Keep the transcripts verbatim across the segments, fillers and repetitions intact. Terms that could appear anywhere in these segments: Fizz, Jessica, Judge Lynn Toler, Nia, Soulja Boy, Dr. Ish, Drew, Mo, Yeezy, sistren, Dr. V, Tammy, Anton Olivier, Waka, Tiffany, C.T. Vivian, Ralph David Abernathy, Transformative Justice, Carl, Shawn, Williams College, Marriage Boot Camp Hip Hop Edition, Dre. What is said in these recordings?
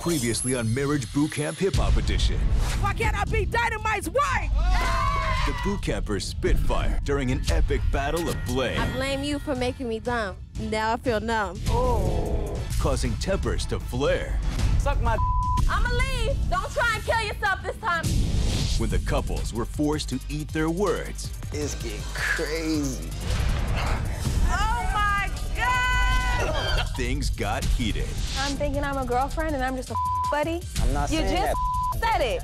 Previously on Marriage Boot Camp Hip Hop Edition. Why can't I be Dynamite's wife? Oh. The boot campers spitfire during an epic battle of blame. I blame you for making me dumb. Now I feel numb. Oh. Causing tempers to flare. Suck my I'ma leave. Don't try and kill yourself this time. When the couples were forced to eat their words. It's getting crazy. Oh my God! Things got heated. I'm thinking I'm a girlfriend and I'm just a buddy. I'm not you saying that. You just said it.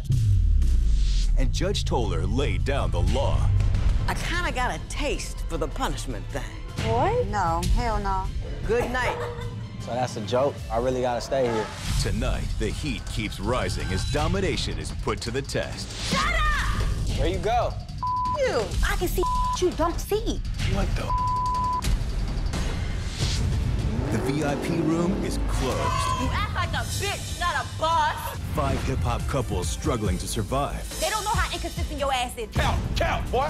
And Judge Toler laid down the law. I kind of got a taste for the punishment thing. What? No, hell no. Good night. So that's a joke. I really gotta stay here. Tonight, the heat keeps rising as domination is put to the test. Shut up! There you go. You. I can see you don't see. What the? The V I P room is closed. You act like a bitch, not a boss. Five hip hop couples struggling to survive. They don't know how inconsistent your ass is. Count, count, boy.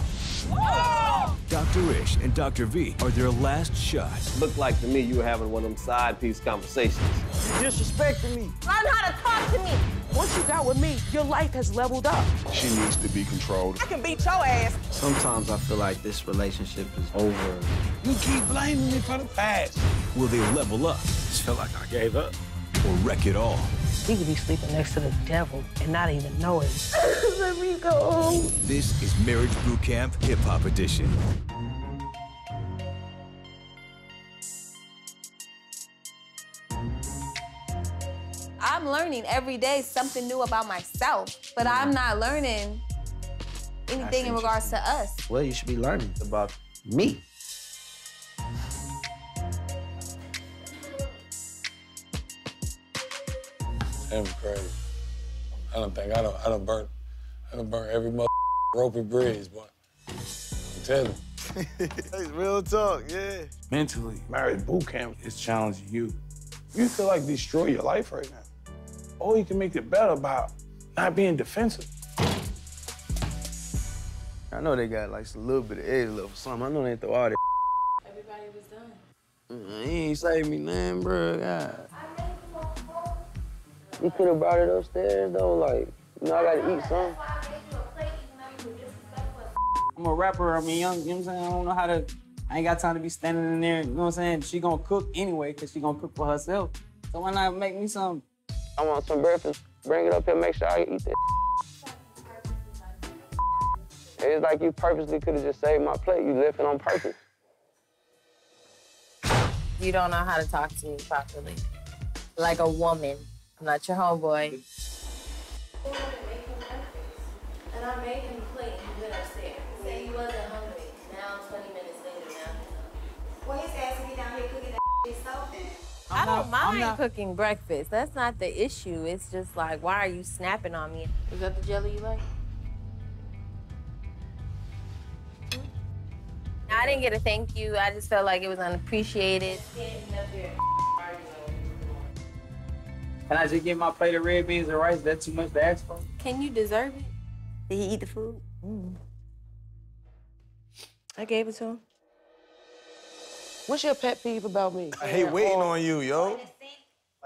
Oh! Doctor Ish and Doctor V are their last shot. Looked like to me you were having one of them side piece conversations. You're disrespecting me. Learn how to talk to me. Once you got with me, your life has leveled up. She needs to be controlled. I can beat your ass. Sometimes I feel like this relationship is over. You keep blaming me for the past. Will they level up? I feel like I gave up. Or wreck it all? We could be sleeping next to the devil and not even know it. Let me go home. This is Marriage Boot Camp Hip Hop Edition. I'm learning every day something new about myself, but I'm not learning anything in regards to us. Well, you should be learning about me. Damn crazy. I don't think I don't I don't burn I don't burn every mother ropey bridge, boy. I'm telling you. That's real talk, yeah. Mentally, marriage boot camp is challenging you. You feel like destroy your life right now. Or you can make it better by not being defensive. I know they got like a little bit of edge left or something. I know they throw all that. Everybody was done. Mm, he ain't saved me nothing, bro. God. You could have brought it upstairs, though, like, you know, I gotta eat something. I'm a rapper, I mean, young, you know what I'm saying? I don't know how to, I ain't got time to be standing in there, you know what I'm saying? She gonna cook anyway, because she gonna cook for herself. So why not make me some? I want some breakfast, bring it up here, make sure I eat that. It's like you purposely could have just saved my plate, you left it on purpose. You don't know how to talk to me properly, like a woman. I'm not your homeboy. I wanted to make him breakfast. And I made him plate and went upstairs. Say he wasn't hungry. Now, twenty minutes later, now he's hungry. Well, his ass will be down here cooking that himself then. I don't mind cooking breakfast. That's not the issue. It's just like, why are you snapping on me? Is that the jelly you like? I didn't get a thank you. I just felt like it was unappreciated. Can I just get my plate of red beans and rice? Is that too much to ask for? Can you deserve it? Did he eat the food? Mm. I gave it to him. What's your pet peeve about me? I hate yeah, waiting on you, yo.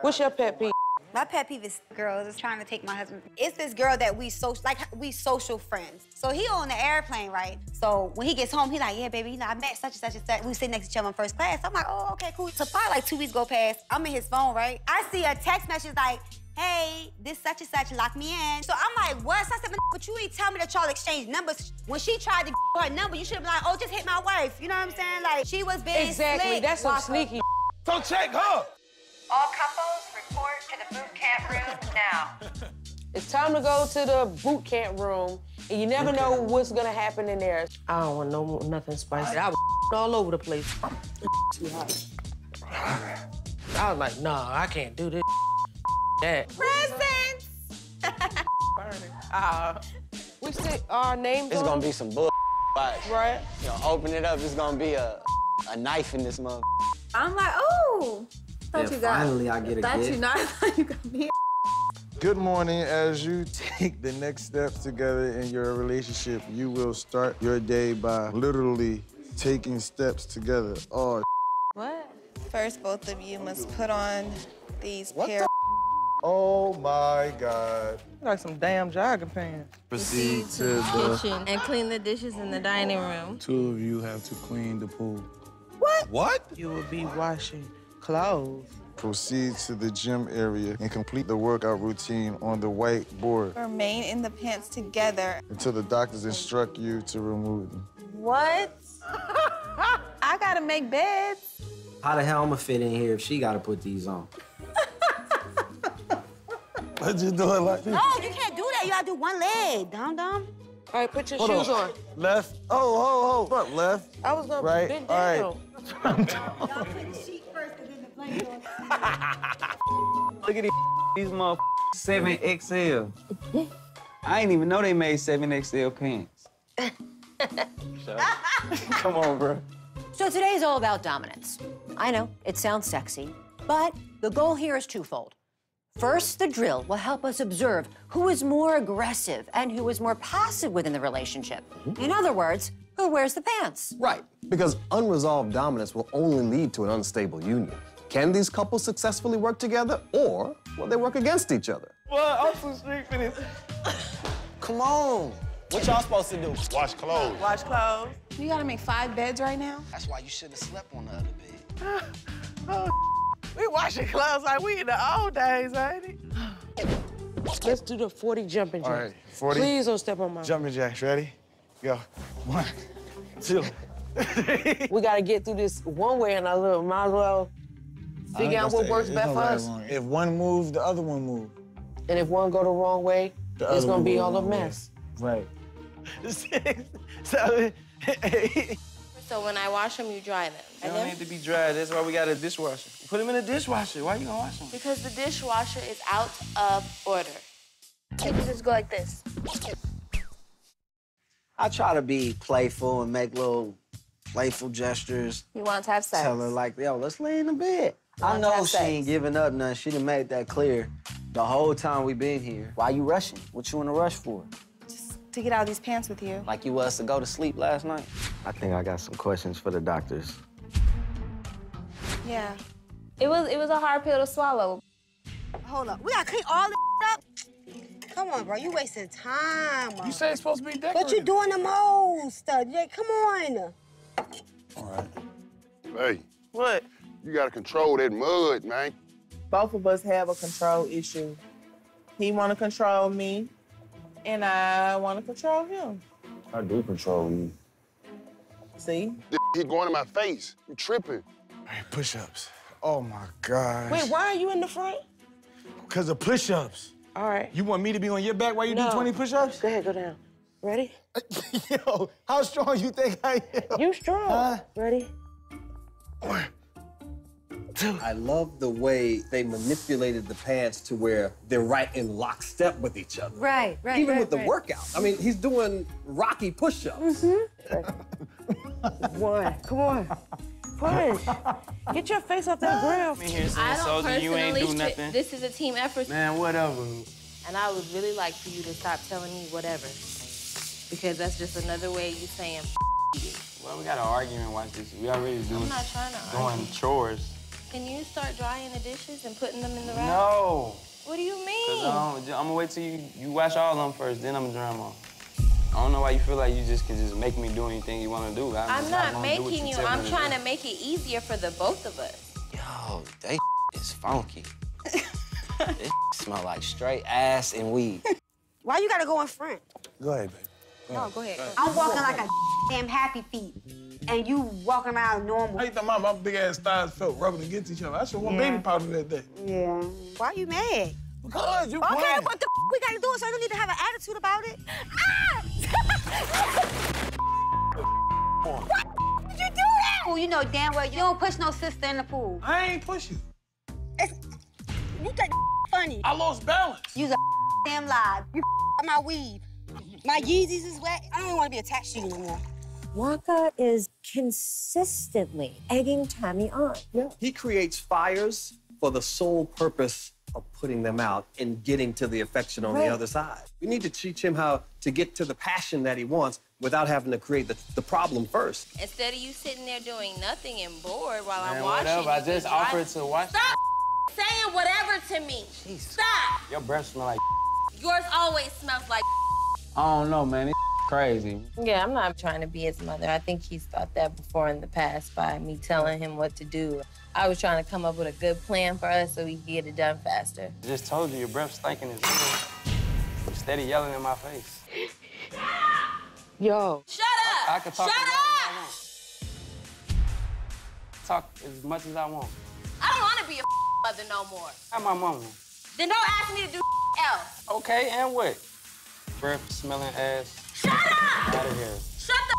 What's your pet peeve? My pet peeve is girls is trying to take my husband. It's this girl that we social, like we social friends. So he on the airplane, right? So when he gets home, he like, yeah, baby, you know, I met such and such and such. We sit next to each other in first class. I'm like, oh, okay, cool. So probably like two weeks go past. I'm in his phone, right? I see a text message like, hey, this such and such, lock me in. So I'm like, what? So I said, but you ain't tell me that y'all exchanged numbers. When she tried to get her number, you should have been like, oh, just hit my wife. You know what I'm saying? Like, she was being exactly, slick. That's some sneaky. So check her. All couples report to the boot camp room now. It's time to go to the boot camp room, and you never know what's gonna happen in there. I don't want no more, nothing spicy. I was all over the place. Too hot. I was like, nah, I can't do this. That. Presents. uh, we stick our names. It's on? Gonna be some bull. Right. You know, open it up. It's gonna be a a knife in this mother. I'm like, ooh. Thought and you got, finally, I get a thought you not, thought you got me. Good morning. As you take the next steps together in your relationship, you will start your day by literally taking steps together. Oh, what? First, both of you must put on these what pair the Oh my God. Like some damn jogging pants. Proceed to the kitchen and clean the dishes in the dining room. Two of you have to clean the pool. What? What? You will be washing clothes. Proceed to the gym area and complete the workout routine on the whiteboard. Remain in the pants together. Until the doctors instruct you to remove them. What? I gotta make beds. How the hell I'ma fit in here if she gotta put these on? Why'd you do it like this? No, you can't do that. You gotta do one leg, dum-dum. All right, put your Hold shoes on. on. Left. Oh, ho, ho. What, left? I was gonna right. bend down. All right. Y'all put the sheet first and then the blanket on. Look at these these motherfuckers. seven X L. I didn't even know they made seven X L pants. Come on, bro. So today is all about dominance. I know, it sounds sexy, but the goal here is twofold. First, the drill will help us observe who is more aggressive and who is more passive within the relationship. Mm-hmm. In other words, who wears the pants. Right, because unresolved dominance will only lead to an unstable union. Can these couples successfully work together, or will they work against each other? Well, I'm so street for this. Come on. What y'all supposed to do? Wash clothes. Wash clothes. You gotta make five beds right now? That's why you shouldn't have slept on the other bed. Oh, we washing clothes like we in the old days, ain't it? Let's do the forty jumping jacks. All right, forty. Please don't step on my jumping jacks. Ready? Go. One, two, three. We gotta get through this one way and I look, might as well figure out what works best for us. If one moves, the other one moves. And if one go the wrong way, it's gonna be all a mess. Right. So, So when I wash them, you dry them. They don't need to be dried. That's why we got a dishwasher. Put them in a dishwasher. Why are you gonna wash them? Because the dishwasher is out of order. You can just go like this. I try to be playful and make little playful gestures. You want to have sex? Tell her like, yo, let's lay in the bed. I know she ain't giving up none. She done made that clear the whole time we been here. Why you rushing? What you in a rush for? To get out of these pants with you. Like you was to go to sleep last night. I think I got some questions for the doctors. Yeah. It was it was a hard pill to swallow. Hold up. We gotta clean all this up? Come on, bro. You wasting time. Bro. You said it's supposed to be decorated. But you're doing the most. Uh, yeah, come on. All right. Hey. What? You gotta control that mud, man. Both of us have a control issue. He wanna control me. And I want to control him. I do control you. See? He's going in my face. You tripping. Hey, push-ups. Oh, my gosh. Wait, why are you in the front? Because of push-ups. All right. You want me to be on your back while you no. do twenty push-ups? Go ahead, go down. Ready? Yo, how strong you think I am? You strong. Huh? Ready? One, two. I love the way they manipulated the pants to where they're right in lockstep with each other. Right, right, Even right, with the right. workout. I mean, he's doing Rocky push-ups. Mm-hmm. One, come on. Push. Get your face off that ground. I, mean, here's I don't personally, you ain't do nothing. This is a team effort. Man, whatever. And I would really like for you to stop telling me whatever, because that's just another way you saying you. Well, we got an argument like this. We already doing, I'm not trying to doing argue. chores. Can you start drying the dishes and putting them in the rack? No. What do you mean? I'm gonna wait till you, you wash all of them first, then I'm gonna dry them all. I don't know why you feel like you just can just make me do anything you wanna do. I'm, I'm not making you, you I'm trying to, to make it easier for the both of us. Yo, that is funky. This smell like straight ass and weed. Why you gotta go in front? Go ahead, baby. Go no, ahead. go ahead. Go I'm ahead. walking like a damn happy feet. And you walking around normal. How you think my, my big-ass thighs felt rubbing against each other? I should want yeah. baby powder that day. Yeah. Why are you mad? Because you playing. Okay, what the f we gotta do it so I don't need to have an attitude about it? Ah! What the f did you do that? Well, you know damn well you don't push no sister in the pool. I ain't push you. It's, you think funny. I lost balance. You a damn lie. You my weave. My Yeezys is wet. I don't even want to be attached to you anymore. Waka is consistently egging Tammy on. Yeah. He creates fires for the sole purpose of putting them out and getting to the affection on right. the other side. We need to teach him how to get to the passion that he wants without having to create the, the problem first. Instead of you sitting there doing nothing and bored while Man, I'm washing. Whatever. I just offered to wash. Stop saying whatever to me. Jeez. Stop. Your breath smell like yours always smells like I don't know, man. It's crazy. Yeah, I'm not trying to be his mother. I think he's thought that before in the past by me telling him what to do. I was trying to come up with a good plan for us so we could get it done faster. I just told you, your breath stinking is real. You're steady yelling in my face. Yo. Shut up! I, I can talk Shut up! I talk as much as I want. I don't want to be a mother no more. I'm my mama. Then don't ask me to do else. Okay, and what? Breath smelling ass. Shut up! Out of here. Shut the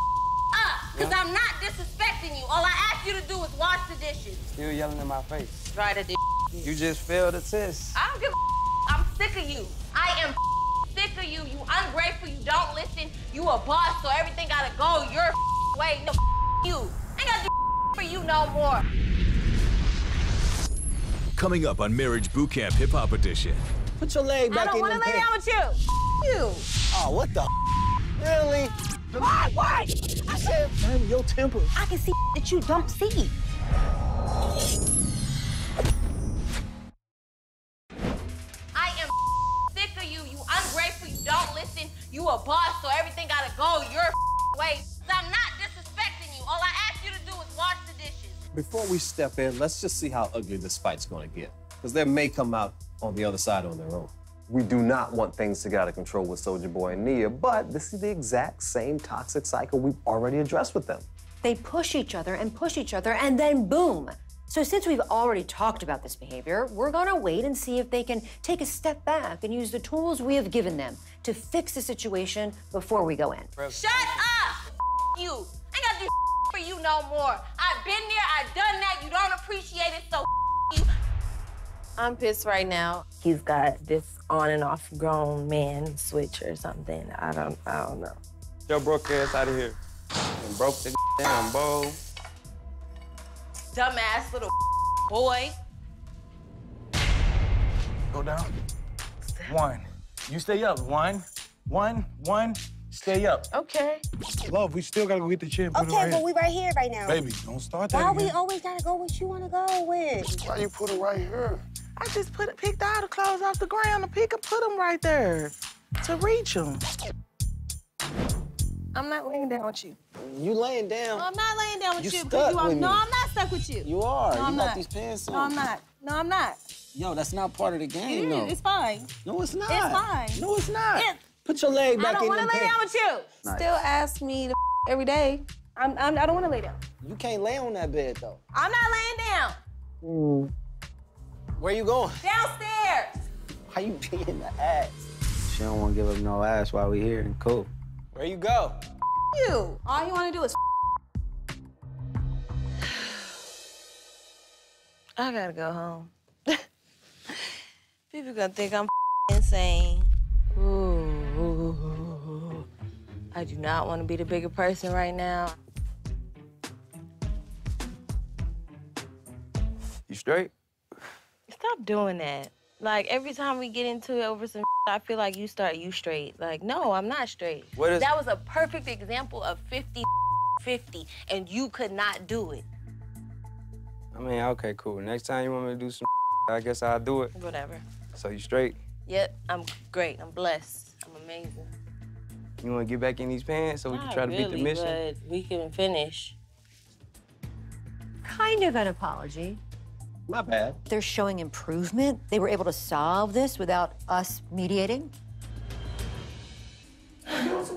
up, because yeah. I'm not disrespecting you. All I ask you to do is wash the dishes. Still yelling in my face. Try to do You just failed the test. I don't give a I'm sick of you. I am sick of you. You ungrateful. You don't listen. You a boss, so everything gotta go your way. No you. I ain't gotta do for you no more. Coming up on Marriage Boot Camp Hip Hop Edition. Put your leg back in your I don't want to lay down with you. You. Oh, what the Really? What? What? I said, man, your temper. I can see that you don't see. I am sick of you. You ungrateful. You don't listen. You a boss, so everything gotta go your way. I'm not disrespecting you. All I ask you to do is wash the dishes. Before we step in, let's just see how ugly this fight's gonna get. Because they may come out on the other side on their own. We do not want things to get out of control with Soulja Boy and Nia, but this is the exact same toxic cycle we've already addressed with them. They push each other and push each other, and then boom. So since we've already talked about this behavior, we're gonna wait and see if they can take a step back and use the tools we have given them to fix the situation before we go in. Shut up, you. I ain't gotta do for you no more. I've been there, I've done that, you don't appreciate it, so you. I'm pissed right now. He's got this on and off grown man switch or something. I don't, I don't know. Your broke ass out of here. And broke the damn bowl. Dumbass little boy. Go down. One. You stay up. One. One. One. Stay up. Okay. Love, we still gotta go get the chair. Okay, right but here. We right here right now. Baby, don't start that. Why again? We always gotta go what you wanna go with? Why you put it right here? I just put it, picked all the clothes off the ground and pick and put them right there to reach them. I'm not laying down with you. You laying down? No, I'm not laying down with you. you, stuck you are, with no, me. I'm not stuck with you. You are. No, I'm you got not. These pants on. No, I'm not. No, I'm not. Yo, that's not part of the game, though. It's fine. No, it's not. It's fine. No, it's not. It's... Put your leg back in the I don't want to lay down with you. Nice. Still ask me to every day. I'm, I'm, I don't want to lay down. You can't lay on that bed, though. I'm not laying down. Mm. Where you going? Downstairs. Why you being the ass? She don't want to give up no ass while we here and cool. Where you go? You. All you want to do is I gotta go home. People gonna think I'm insane. Ooh. I do not want to be the bigger person right now. You straight? Stop doing that. Like, every time we get into it over some shit, I feel like you start you straight. Like, no, I'm not straight. What is that was a perfect example of fifty fifty, and you could not do it. I mean, okay, cool. Next time you want me to do some shit, I guess I'll do it. Whatever. So you straight? Yep, I'm great. I'm blessed. I'm amazing. You want to get back in these pants so we not can try really, to beat the mission? But we can finish. Kind of an apology. My bad. They're showing improvement. They were able to solve this without us mediating. That's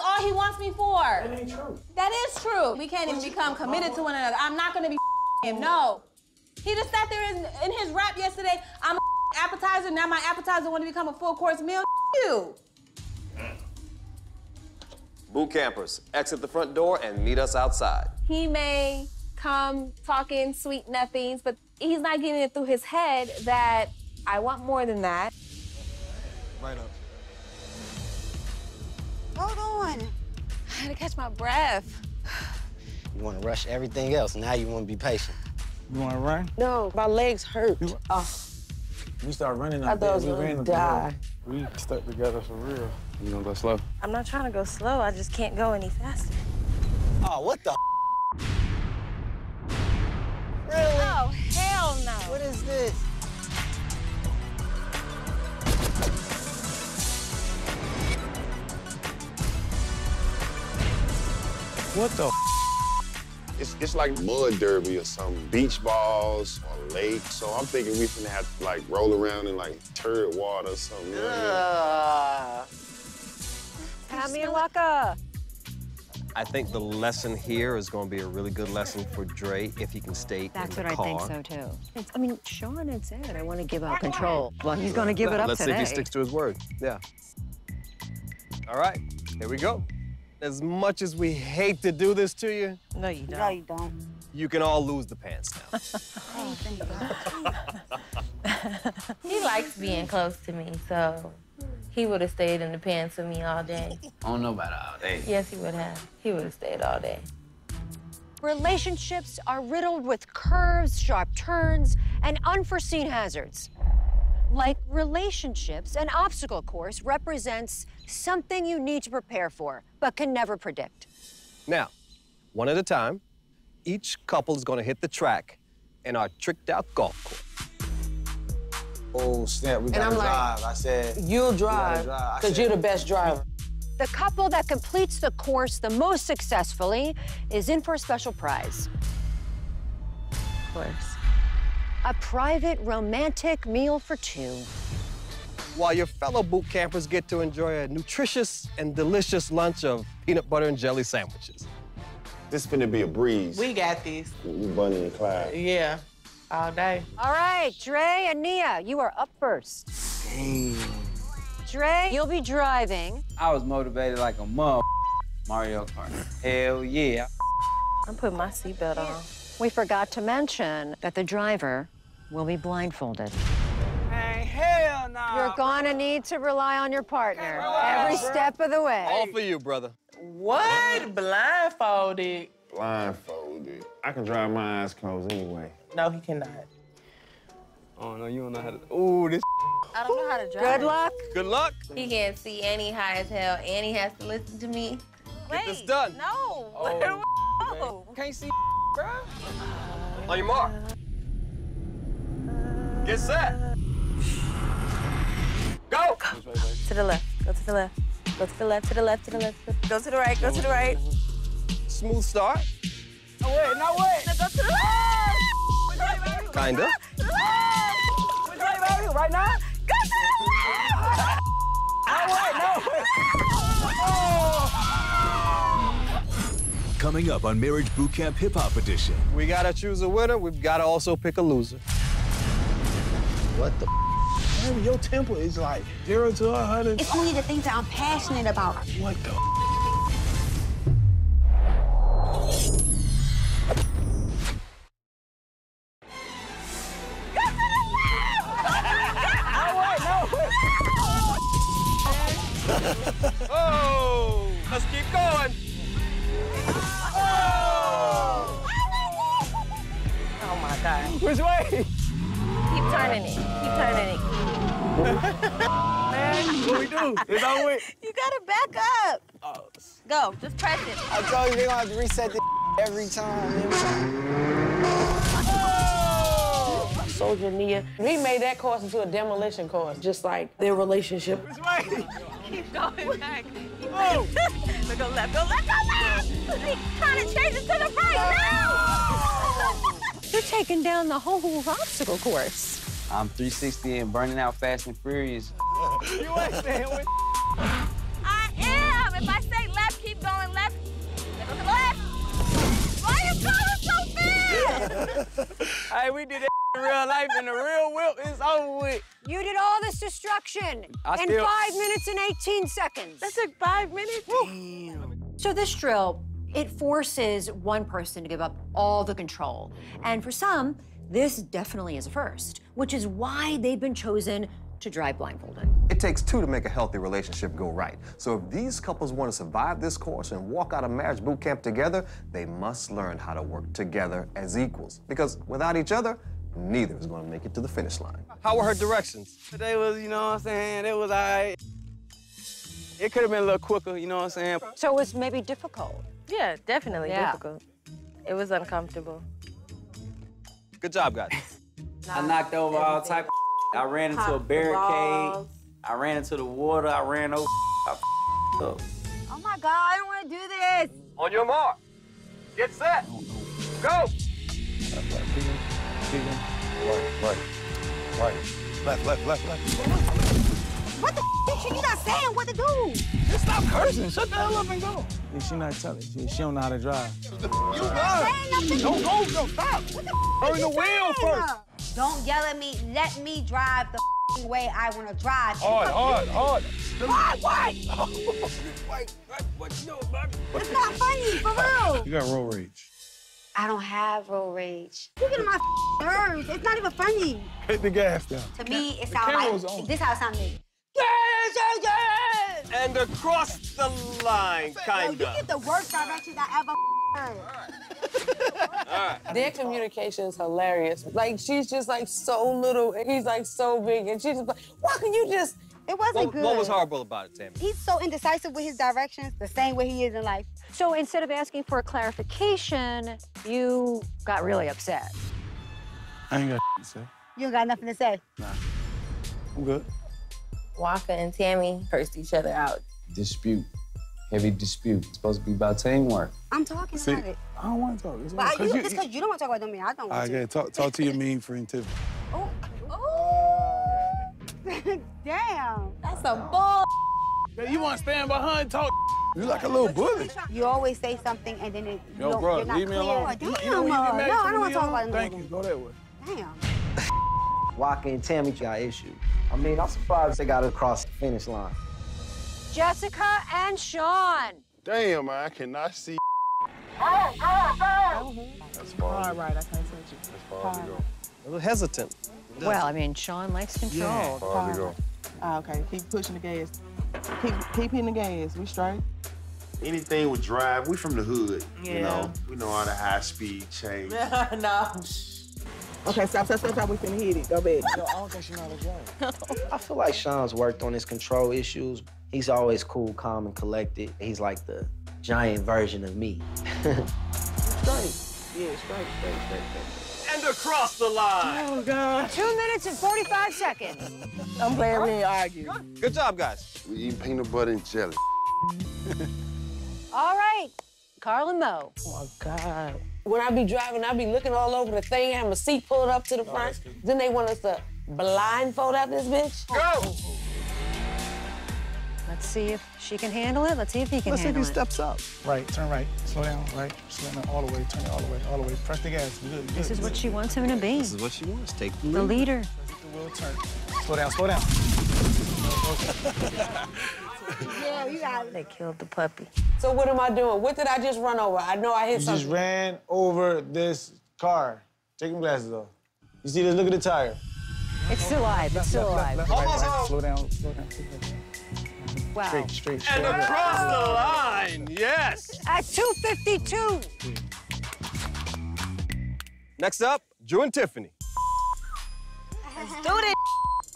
all he wants me for. That ain't true. That is true. We can't even become committed to one another. I'm not going to be him, no. He just sat there in, in his rap yesterday. I'm an appetizer. Now my appetizer want to become a full course meal. You. Boot campers, exit the front door and meet us outside. He may come talking sweet nothings, but he's not getting it through his head that I want more than that. Right up. Hold on. I had to catch my breath. You want to rush everything else. Now you want to be patient. You want to run? No, my legs hurt. You, oh. you start running out there. I thought I was going to die. We stuck together for real. You going to go slow? I'm not trying to go slow. I just can't go any faster. Oh, what the? Really? Oh, hell no. What is this? What the f? It's, it's like mud derby or something. Beach balls or lake. So I'm thinking we finna have to like roll around in like turd water or something. Uh, Tammy and Waka. I think the lesson here is going to be a really good lesson for Dre if he can stay That's in the car. That's what I think so, too. It's, I mean, Shawn had said, I want to give out control. Well, he's going to give it up Let's today. Let's see if he sticks to his word. Yeah. All right, here we go. As much as we hate to do this to you... No, you don't. No, you don't. You can all lose the pants now. He likes being close to me, so... He would have stayed in the pants with me all day. I don't know about all day. Yes, he would have. He would have stayed all day. Relationships are riddled with curves, sharp turns, and unforeseen hazards. Like relationships, an obstacle course represents something you need to prepare for, but can never predict. Now, one at a time, each couple is going to hit the track in our tricked-out golf course. Oh, snap, we gotta drive. I said, you'll drive, because you're the best driver. The couple that completes the course the most successfully is in for a special prize. Of course. A private romantic meal for two. While your fellow boot campers get to enjoy a nutritious and delicious lunch of peanut butter and jelly sandwiches. This is finna be a breeze. We got these. We Bunny and Clyde. Yeah. All day. All right, Dre and Nia, you are up first. Dang. Dre, you'll be driving. I was motivated like a mother. Mario Kart. Hell yeah. I'm putting my seatbelt on. We forgot to mention that the driver will be blindfolded. Man, hell no. You're gonna need to rely on your partner every step of the way. All for you, brother. What? Blindfolded? Blindfolded. I can drive my eyes closed anyway. No, he cannot. Oh, no, you don't know how to... Ooh, this I don't know how to drive. Good luck. Good luck. He can't see, and he high as hell, and he has to listen to me. Wait. Get this done. No. Oh, oh. Can't see, bro. Uh, On your mark. Uh, Get set. Go. Go. To the left. Go to the left. Go to the left, to the left, to the left. Go to the right, go to the right. Smooth start. Oh, wait, no, wait. Now go to the left. Kind of. We're driving out here right now. Go to the left! No way, no way. Oh. Coming up on Marriage Boot Camp Hip Hop Edition. We gotta choose a winner. We've gotta also pick a loser. What the f? Man, your temper is like zero to a hundred. It's only the things that I'm passionate about. What the f? Oh, let's keep going. Oh! Oh my God. Which way? Keep turning it. Keep turning it. Man, what we do? It's our way. You gotta back up. Oh. Go, just press it. I told you they gonna have to reset this every time. Every time. Oh! Soulja Nia, we made that course into a demolition course, just like their relationship. Which way? Keep going back. Oh. Go left, go left, go left! He's trying to change it to the right now! You're taking down the whole obstacle course. I'm three sixty and burning out fast and furious. You ain't saying what I am! If I say left, keep going left. Go to the left! Why are you going so fast? Hey, we did that in real life and the real whip is over with. You did all this destruction I in still... five minutes and eighteen seconds. That took five minutes? Damn. So this drill, it forces one person to give up all the control. And for some, this definitely is a first, which is why they've been chosen to drive blindfolded. It takes two to make a healthy relationship go right. So if these couples want to survive this course and walk out of marriage boot camp together, they must learn how to work together as equals. Because without each other, neither is going to make it to the finish line. How were her directions? Today was, you know what I'm saying, it was all right. It could have been a little quicker, you know what I'm saying? So it was maybe difficult. Yeah, definitely yeah. difficult. It was uncomfortable. Good job, guys. I knocked over all type of shit. I ran into a barricade. I ran into the water. I ran over. I up. Oh my God, I don't want to do this. On your mark. Get set. Go. Right, right, right. Left, left, left, left. What the f***? She not saying what to do. Just stop cursing. Shut the hell up and go. Yeah, she not telling. She, she don't know how to drive. You good? Don't go. No, stop. What the f***? Turn the wheel first. Don't yell at me. Let me drive the f***ing way I want to drive. Hard, hard, hard. What? What? What? What? No, Bobby. It's not funny, for real. You got road rage. I don't have road rage. Look at my nerves. It's not even funny. Hit the gas down. To me, it sounds like this. How it sounds to me. Yes, yes, yes. And across the line, kind of. You get the worst directions I ever heard. All right. All right. Their communication is hilarious. Like, she's just, like, so little, and he's, like, so big, and she's just like, why can you just... It wasn't what, good. What was horrible about it, Tammy? He's so indecisive with his directions, the same way he is in life. So instead of asking for a clarification, you got really upset. I ain't got to say. You ain't got nothing to say? Nah. I'm good. Waka and Tammy cursed each other out. Dispute. Heavy dispute. It's supposed to be about teamwork. I'm talking See, about it. I don't want to talk. It's well, you, you, just because you don't want to talk about them, I don't want right, to. Yeah, talk, talk to your mean friend, Tiffany. Oh. Oh. Damn. That's a bull. Yeah, you want to stand behind and talk. You like a little bully. You always say something and then it, Yo, you bro, you're not leave clear. Me alone. Damn. You know, you no, I don't want to talk about them. Thank you. Go that way. Damn. Waka and Tammy got issues. I mean, I'm surprised they got across the finish line. Jessica and Shawn. Damn, I cannot see. Oh, oh, oh. Mm-hmm. That's far. All right, I can't see you. That's far as we go. A little hesitant. Well, I mean, Shawn likes control. Yeah, as far as we go. Oh, okay, keep pushing the gas. Keep, keep hitting the gas. We straight. Anything with drive, we from the hood. Yeah. You know, we know how the high speed change. No. Okay, stop, stop, stop, stop. We finna hit it. Go back. No, I don't think she know how to drive. I feel like Shawn's worked on his control issues. He's always cool, calm, and collected. He's like the giant version of me. Straight. Yeah, straight, straight, straight, straight. And across the line. Oh, God. Two minutes and forty-five seconds. I'm glad we didn't argue. Good job, guys. We eat peanut butter and jelly. All right. Carl and Mo. Oh, my God. When I be driving, I be looking all over the thing, have my seat pulled up to the front. No, then they want us to blindfold out this bitch. Go! Let's see if she can handle it. Let's see if he can Let's handle it. Let's see if he steps up. Right, turn right, slow down, right, slow down all the way, turn it all the way, all the way. Press the gas, good, good. This is what she wants him to be. This is what she wants, take the lead. The leader. The wheel turn. Slow down, slow down. Yeah, you got it. They killed the puppy. So what am I doing? What did I just run over? I know I hit you something. You just ran over this car. Take your glasses off. You see this? Look at the tire. It's still alive. It's still alive. Almost right, right. Slow down. Slow down. Wow. Straight, straight, straight. And straight across up. The line. Yes. At two fifty-two. Next up, Drew and Tiffany. Let's do this.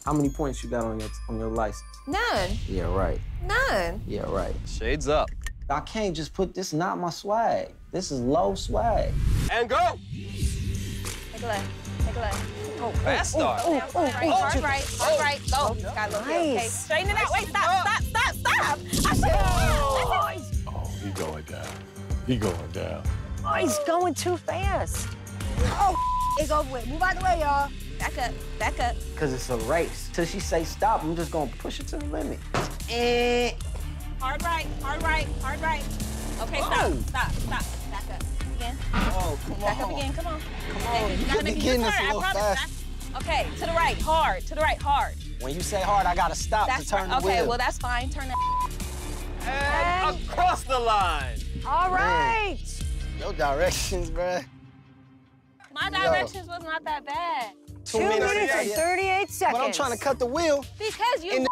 How many points you got on your on your license? None. Yeah, right. None. Yeah, right. Shades up. I can't just put this, not my swag. This is low swag. And go! Take a left. Take a left. Oh, fast start. Oh, oh, oh, right, oh, right, right, oh. right, go. Oh, no. Got a little nice. Okay, straighten it out. Wait, stop, stop, stop, stop. I should have. Oh, he going down. He going down. Oh, he's going too fast. Oh, it's over with. Move out of the way, y'all. Back up, back up. Because it's a race. Till she say stop, I'm just going to push it to the limit. And... Hard right, hard right, hard right. Okay, stop, stop, stop. Back up again. Oh, come Back on. Back up again, come on. Come on. You, you gotta make a U-turn, I promise. Fast. Okay, to the right, hard, to the right, hard. When you say hard, I gotta stop that's to turn right. the wheel. Okay, well, that's fine, turn that. And okay. across the line. All right. Man, no directions, bruh. My directions Yo. was not that bad. Two, Two minutes, minutes and thirty-eight seconds. But I'm trying to cut the wheel. Because you...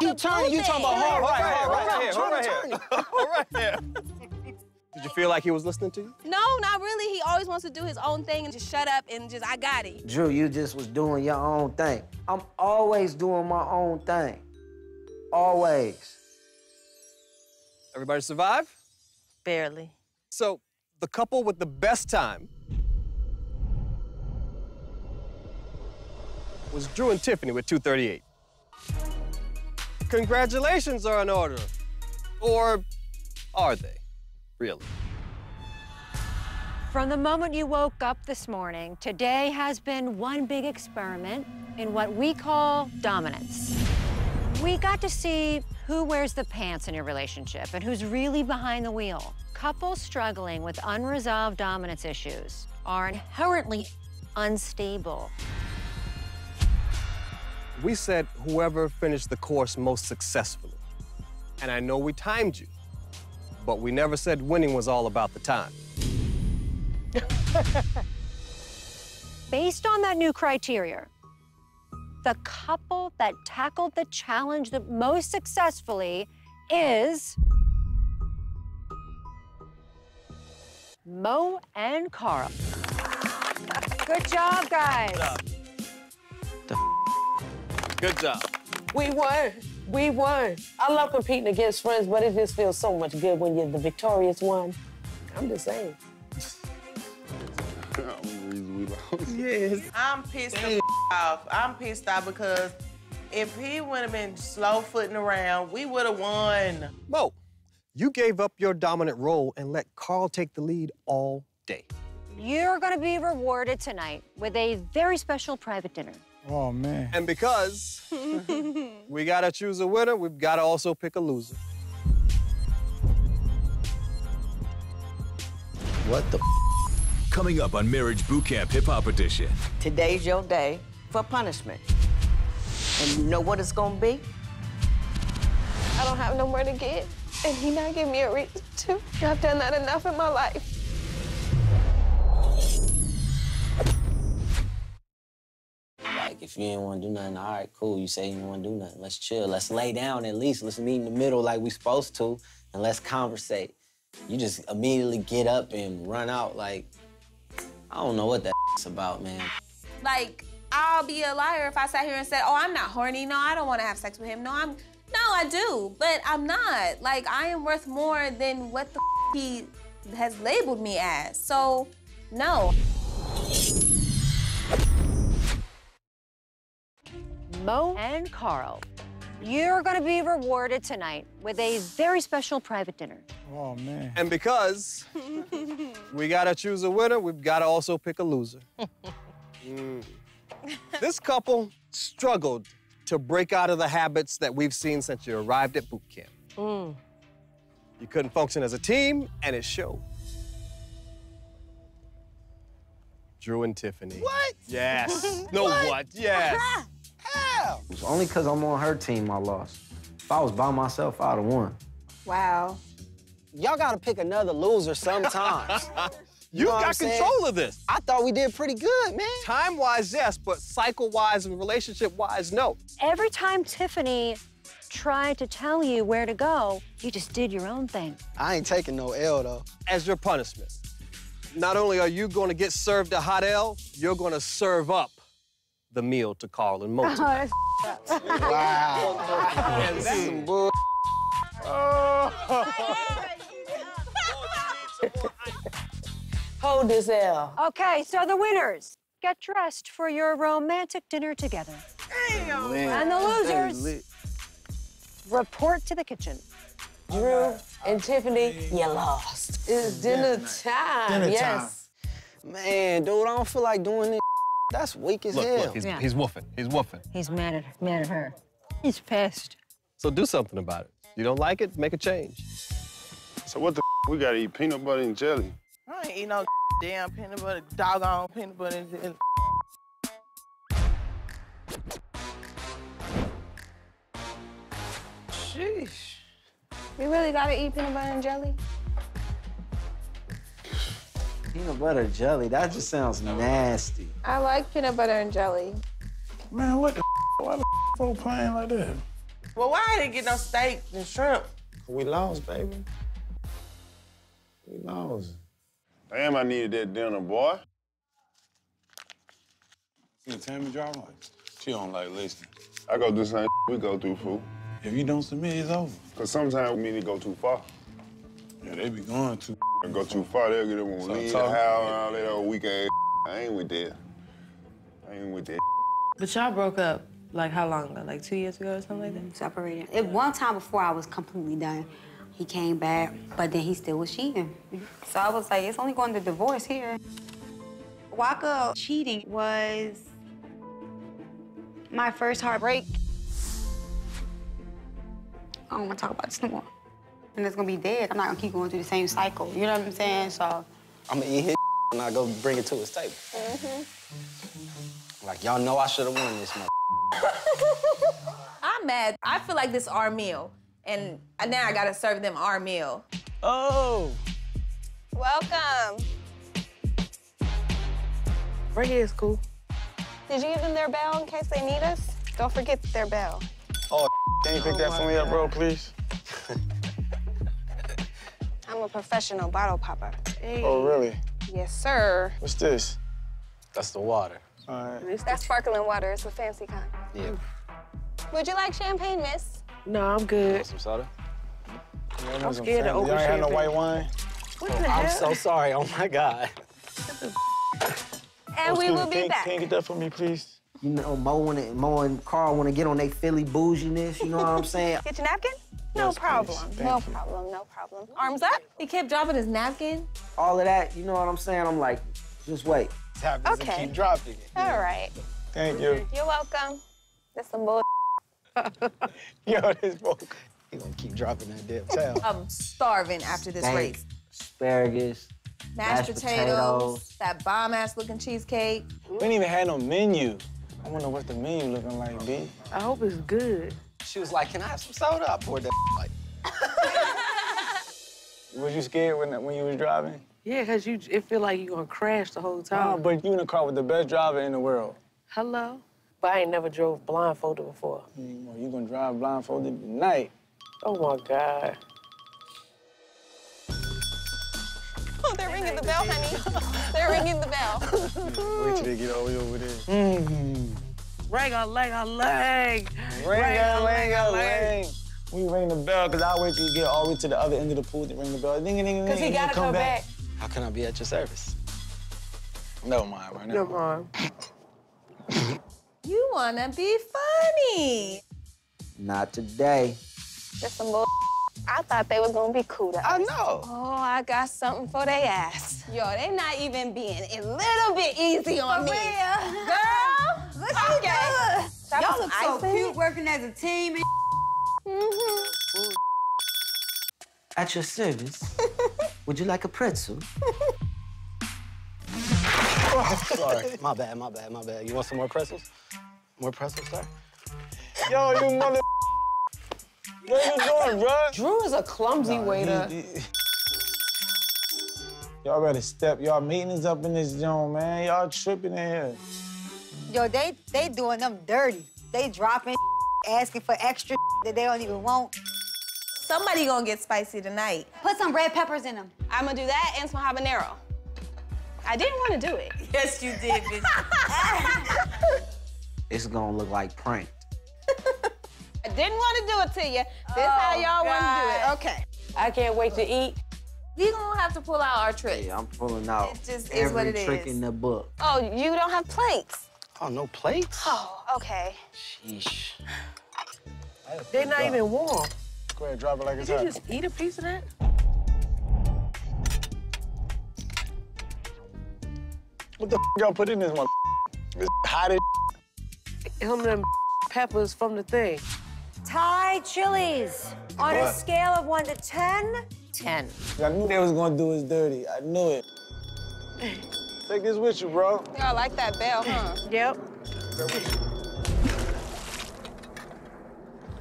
You turn, you talking about hard right, right, right, right, right, right, right, right, right. Did you feel like he was listening to you? No, not really. He always wants to do his own thing and just shut up and just, I got it. Drew, you just was doing your own thing. I'm always doing my own thing. Always. Everybody survive? Barely. So, the couple with the best time was Drew and Tiffany with two thirty-eight. Congratulations are in order. Or are they, really? From the moment you woke up this morning, today has been one big experiment in what we call dominance. We got to see who wears the pants in your relationship and who's really behind the wheel. Couples struggling with unresolved dominance issues are inherently unstable. We said whoever finished the course most successfully. And I know we timed you, but we never said winning was all about the time. Based on that new criteria, the couple that tackled the challenge the most successfully is Mo and Carl. Good job, guys. Good job. The Good job. We won. We won. I love competing against friends, but it just feels so much good when you're the victorious one. I'm just saying. Yes. I'm pissed the off. I'm pissed off because if he would have been slow footing around, we would have won. Mo, you gave up your dominant role and let Carl take the lead all day. You're going to be rewarded tonight with a very special private dinner. Oh, man. And because we got to choose a winner, we've got to also pick a loser. What the f? Coming up on Marriage Boot Camp Hip Hop Edition. Today's your day for punishment. And you know what it's gonna be? I don't have nowhere to get, and he not give me a reason to. I've done that enough in my life. Like, if you ain't wanna do nothing, all right, cool. You say you wanna do nothing. Let's chill, let's lay down at least. Let's meet in the middle like we supposed to, and let's conversate. You just immediately get up and run out like, I don't know what that's about, man. Like, I'll be a liar if I sat here and said, oh, I'm not horny. No, I don't want to have sex with him. No, I'm... No, I do, but I'm not. Like, I am worth more than what the f he has labeled me as. So, no. Mo and Carl, you're going to be rewarded tonight with a very special private dinner. Oh, man. And because we got to choose a winner, we've got to also pick a loser. Mm. This couple struggled to break out of the habits that we've seen since you arrived at boot camp. Mm. You couldn't function as a team, and it showed. Drew and Tiffany. What? Yes. No what? what? Yes. Hell. It was only because I'm on her team I lost. If I was by myself, I'd have won. Wow. Y'all gotta pick another loser sometimes. you you know got control of this. I thought we did pretty good, man. Time-wise, yes, but cycle-wise and relationship-wise, no. Every time Tiffany tried to tell you where to go, you just did your own thing. I ain't taking no L, though. As your punishment, not only are you gonna get served a hot L, you're gonna serve up the meal to Carl and Mo. Oh, that's up. Wow. That's some bull. Oh. Hold this L. Okay, so the winners get dressed for your romantic dinner together. Damn. And the losers report to the kitchen. Drew right. and Tiffany, you lost. It's dinner time. Dinner yes. Time. Man, dude, I don't feel like doing this. That's weak as look, hell. Look, he's, yeah. he's woofing. He's woofing. He's mad at her. Mad at her. He's pissed. So do something about it. You don't like it? Make a change. So what the f we gotta eat? Peanut butter and jelly. I ain't eat no damn peanut butter, doggone peanut butter and jelly. Sheesh. We really gotta eat peanut butter and jelly? Peanut butter jelly, that just sounds nasty. I like peanut butter and jelly. Man, what the f? Why the f are playing like that? Well, why didn't get no steak and shrimp? We lost, baby. We lost. Damn, I needed that dinner, boy. You know, Tammy drive like, she don't like listening. I go through the same we go through, fool. If you don't submit, it's over. Because sometimes we need to go too far. Yeah, they be going too They go too far, they'll get it when we leave the house and all that old weak ass. I ain't with that. I ain't with that. But y'all broke up, like, how long ago? Like, two years ago or something like that? Separated. It, one time before I was completely done, he came back, but then he still was cheating. So I was like, it's only going to divorce here. Waka cheating was my first heartbreak. I don't want to talk about this no more. And it's going to be dead. I'm not going to keep going through the same cycle. You know what I'm saying? So I'm going to eat his and I'll go bring it to his table. Mm-hmm. Like, y'all know I should have won this mother. I'm mad. I feel like this our meal. And now I got to serve them our meal. Oh. Welcome. Bring it, it's cool. Did you give them their bell in case they need us? Don't forget their bell. Oh, can you pick oh, that for me up, bro, please? I'm a professional bottle popper. Hey. Oh, really? Yes, sir. What's this? That's the water. All right. That's sparkling water. It's a fancy kind. Yeah. Would you like champagne, miss? No, I'm good. You want some soda? Yeah, I'm scared of open champagne. You ain't had no white wine? What oh, the hell? I'm so sorry. Oh, my God. And oh, we will be back. Can you get that for me, please? You know, Mo and, Mo and Carl want to get on their Philly bouginess. You know what I'm saying? Get your napkin? No problem. No problem. No problem. Arms up. He kept dropping his napkin. All of that, you know what I'm saying? I'm like, just wait. Okay. And keep dropping it. All right. Thank you. You're welcome. That's some bull. Yo, this bull. You gonna keep dropping that damn towel. I'm starving after this race. Asparagus. Mashed, mashed potatoes, potatoes. That bomb-ass looking cheesecake. We didn't even have no menu. I wonder what the menu looking like, B. I hope it's good. She was like, can I have some soda? I poured that like. Was you scared when, when you was driving? Yeah, because you, it feel like you're going to crash the whole time. Oh, but you in a car with the best driver in the world. Hello? But I ain't never drove blindfolded before. Mm, you going to drive blindfolded tonight. Oh, my God. Oh, they're ringing the bell, honey. They're ringing the bell. Wait till they get all the way over there. Mm-hmm. Ring a leg a leg. Ring a leg a leg. We ring the bell because I wait till you get all the way to the other end of the pool to ring the bell. Ding ding ding. Because he gotta come back. How can I be at your service? Never mind right now. Never mind. You wanna be funny? Not today. That's some bull. I thought they was gonna be cool to us. I know. Oh, I got something for they ass. Yo, they not even being a little bit easy on me. For real. Girl, look so good. Y'all look so cute working as a team and mm-hmm. At your service, would you like a pretzel? Oh, sorry, my bad, my bad, my bad. You want some more pretzels? More pretzels, sir? Yo, you mother... What are you doing, bruh? Drew is a clumsy nah, waiter. Y'all better step. Y'all meetings up in this joint, man. Y'all tripping in here. Yo, they they doing them dirty. They dropping asking for extra that they don't even want. Somebody gonna get spicy tonight. Put some red peppers in them. I'm gonna do that and some habanero. I didn't want to do it. Yes, you did, bitch. It's gonna look like prank. I didn't want to do it to you. This oh, how y'all want to do it. Okay. I can't wait to eat. We gonna have to pull out our tricks. Yeah, I'm pulling out it just every is what it trick is. in the book. Oh, you don't have plates? Oh, no plates? Oh, okay. Sheesh. They're not drop. even warm. Go ahead, drop it like Did it's hot. Did you just eat a piece of that? What the f y'all put in this one? This hot as Him them peppers from the thing. Thai chilies on what? a scale of one to ten? Ten. I knew they was gonna do us dirty. I knew it. Take this with you, bro. Y'all like that bell, huh? Yep.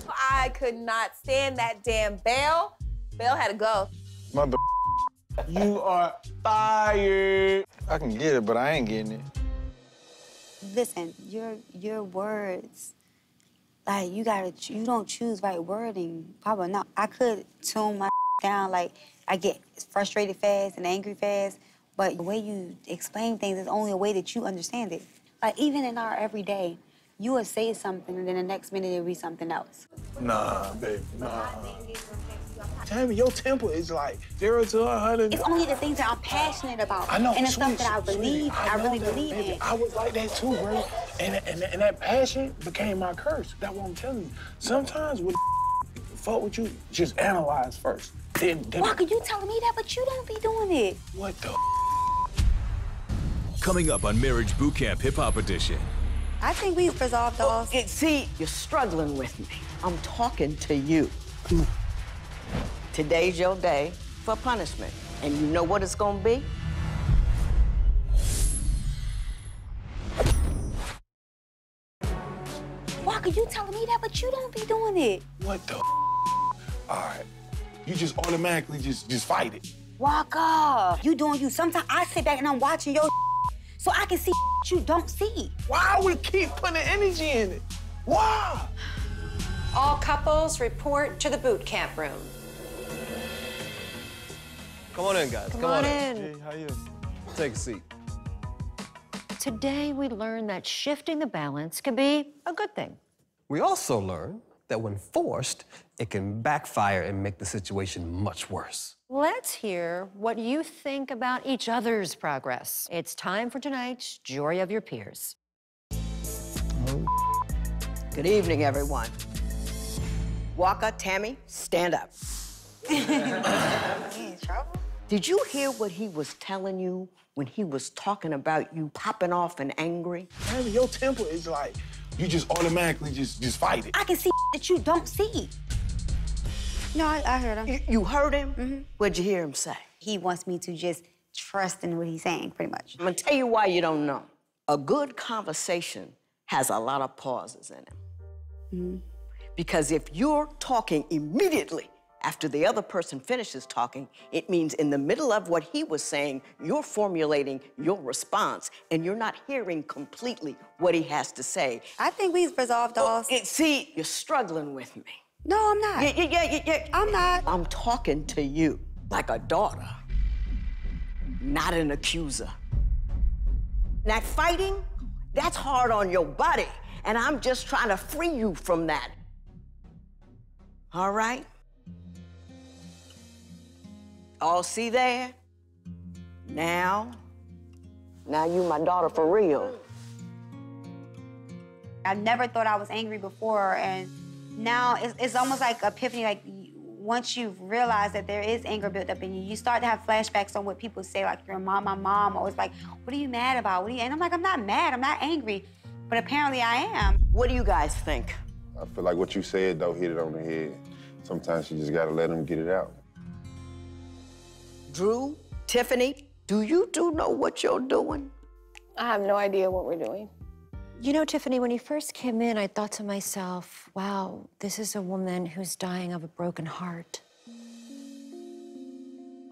I could not stand that damn bell. Bell had to go. Mother. You are fired. I can get it, but I ain't getting it. Listen, your your words. Like, you gotta, you don't choose right wording. Probably not. I could tune my down, like, I get frustrated fast and angry fast, but the way you explain things is only a way that you understand it. Like, even in our everyday, you would say something, and then the next minute it'll be something else. Nah, baby, nah. Tammy, your temper is like zero to a hundred. It's only the things that I'm passionate about. I know, and it's something I believe, I, I really that, believe baby. in. I was like that too, bro. And, and, and that passion became my curse. That's what I'm telling you. Sometimes when fuck with you, just analyze first. Then, then Waka, you telling me that, but you don't be doing it. What the Coming up on Marriage Boot Camp Hip Hop Edition. I think we've resolved all... It, see, you're struggling with me. I'm talking to you. Mm. Today's your day for punishment. And you know what it's gonna be? Waka, you telling me that, but you don't be doing it. What the All right. You just automatically just, just fight it. Waka, you doing you. Sometimes I sit back and I'm watching your so I can see you don't see. Why we keep putting energy in it? Why? All couples report to the boot camp room. Come on in, guys. Come, Come on, on in. in. Hey, how you? Take a seat. Today, we learned that shifting the balance can be a good thing. We also learned that when forced, it can backfire and make the situation much worse. Let's hear what you think about each other's progress. It's time for tonight's Jury of Your Peers. Oh, good evening, everyone. Waka, Tammy, stand up. He in trouble? Did you hear what he was telling you when he was talking about you popping off and angry? Tammy, your temper is like, you just automatically just, just fight it. I can see that you don't see. No, I, I heard him. You, you heard him? Mm-hmm. What'd you hear him say? He wants me to just trust in what he's saying, pretty much. I'm gonna tell you why you don't know. A good conversation has a lot of pauses in it. Mm-hmm. Because if you're talking immediately after the other person finishes talking, it means in the middle of what he was saying, you're formulating your response, and you're not hearing completely what he has to say. I think we've resolved all... It, see, you're struggling with me. No, I'm not. Yeah, yeah, yeah, yeah. I'm not. I'm talking to you like a daughter, not an accuser. That fighting, that's hard on your body, and I'm just trying to free you from that. All right? All see there? Now? Now you my daughter for real. I never thought I was angry before, and now it's, it's almost like epiphany, like once you've realized that there is anger built up in you, you start to have flashbacks on what people say, like your mom, my mom, always like, what are you mad about? What are you? And I'm like, I'm not mad, I'm not angry, but apparently I am. What do you guys think? I feel like what you said, though, hit it on the head. Sometimes you just gotta let them get it out. Drew, Tiffany, do you two know what you're doing? I have no idea what we're doing. You know, Tiffany, when you first came in, I thought to myself, wow, this is a woman who's dying of a broken heart.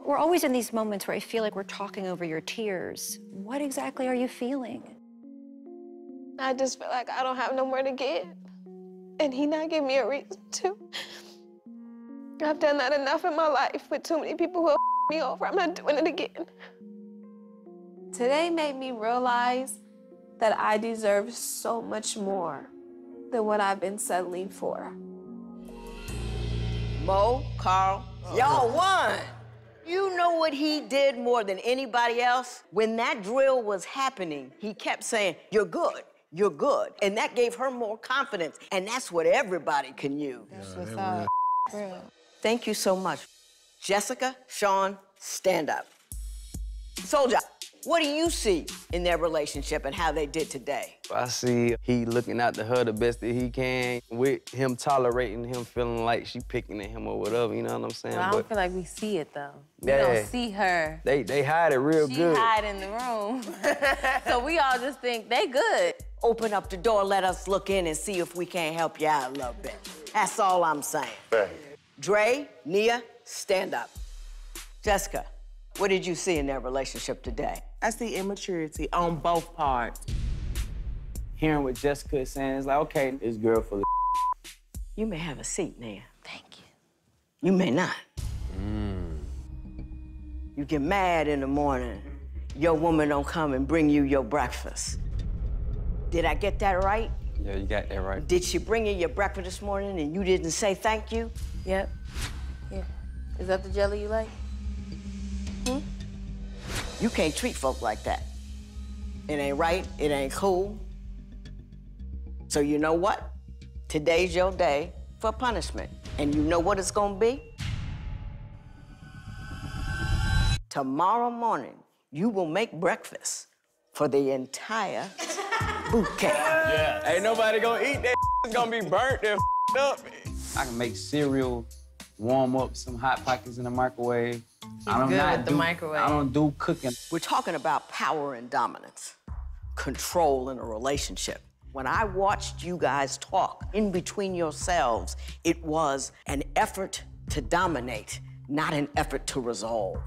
We're always in these moments where I feel like we're talking over your tears. What exactly are you feeling? I just feel like I don't have nowhere to give. And he not gave me a reason to. I've done that enough in my life with too many people who me over. I'm not doing it again. Today made me realize that I deserve so much more than what I've been settling for. Mo, Carl, oh, y'all won. You know what he did more than anybody else? When that drill was happening, he kept saying, you're good, you're good. And that gave her more confidence. And that's what everybody can use. That's yeah, what's up. Really. Thank you so much. Jessica, Shawn, stand up. Soulja, what do you see in their relationship and how they did today? I see he looking out to her the best that he can, with him tolerating him feeling like she picking at him or whatever, you know what I'm saying? Well, I don't but feel like we see it, though. Yeah, we don't see her. They, they hide it real she good. She hide in the room. So we all just think they good. Open up the door, let us look in and see if we can't help you out a little bit. That's all I'm saying. Right. Dre, Nia, stand up. Jessica, what did you see in their relationship today? I see immaturity on both parts. Hearing what Jessica is saying, it's like, okay, this girl full of You may have a seat now. Thank you. You may not. Mm. You get mad in the morning, your woman don't come and bring you your breakfast. Did I get that right? Yeah, you got that right. Did she bring you your breakfast this morning and you didn't say thank you? Yep. Yeah. Is that the jelly you like? Hmm? You can't treat folk like that. It ain't right, it ain't cool. So you know what? Today's your day for punishment. And you know what it's gonna be? Tomorrow morning, you will make breakfast for the entire boot camp. Yeah. Ain't nobody gonna eat that. It's gonna be burnt and up. I can make cereal, warm up some Hot Pockets in the microwave. He's I don't good with do, the microwave. I don't do cooking. We're talking about power and dominance, control in a relationship. When I watched you guys talk in between yourselves, it was an effort to dominate, not an effort to resolve.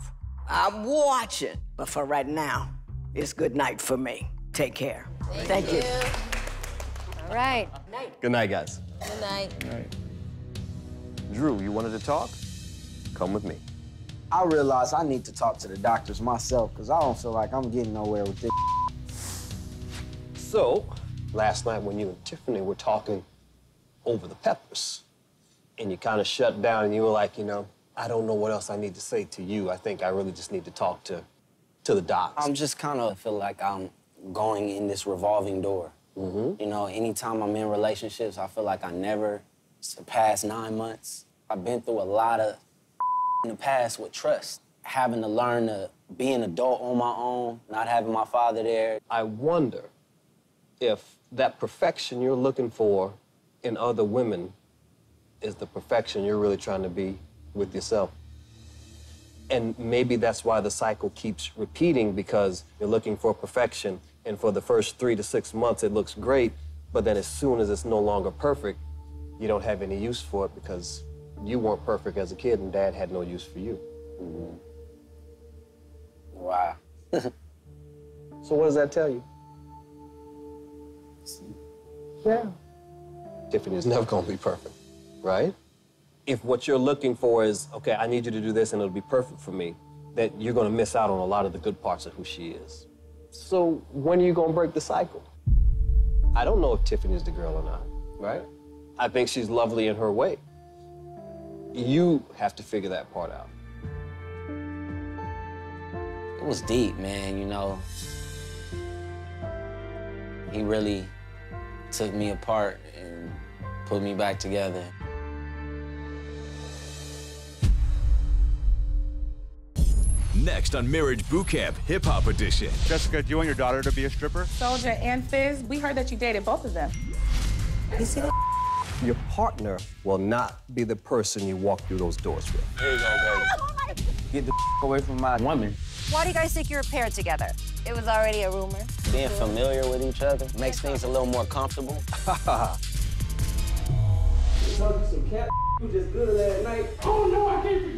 I'm watching, but for right now, it's good night for me. Take care. Thank, Thank you. you. All right. Good night. Good night, guys. Good night. Good night. Drew, you wanted to talk? Come with me. I realize I need to talk to the doctors myself because I don't feel like I'm getting nowhere with this. So, last night when you and Tiffany were talking over the peppers and you kind of shut down and you were like, you know, I don't know what else I need to say to you. I think I really just need to talk to, to the docs. I'm just kind of feel like I'm going in this revolving door. Mm-hmm. You know, anytime I'm in relationships, I feel like I never surpass nine months. I've been through a lot of in the past with trust, having to learn to be an adult on my own, not having my father there. I wonder if that perfection you're looking for in other women is the perfection you're really trying to be with yourself. And maybe that's why the cycle keeps repeating, because you're looking for perfection, and for the first three to six months it looks great, but then as soon as it's no longer perfect, you don't have any use for it because you weren't perfect as a kid, and Dad had no use for you. Mm-hmm. Wow. So what does that tell you? Yeah. Tiffany's never gonna be perfect, right? If what you're looking for is, okay, I need you to do this and it'll be perfect for me, that you're gonna miss out on a lot of the good parts of who she is. So when are you gonna break the cycle? I don't know if Tiffany's the girl or not, right? I think she's lovely in her way. You have to figure that part out. It was deep, man, you know. He really took me apart and put me back together. Next on Marriage Boot Camp Hip Hop Edition. Jessica, do you want your daughter to be a stripper? Soulja and Fizz, we heard that you dated both of them. You see that? Your partner will not be the person you walk through those doors with. There you go, baby. Get the away from my woman. Why do you guys think you're a pair together? It was already a rumor. Being familiar with each other makes things a little more comfortable. You told you some cat, you just good last night. Oh, no, I can't forget.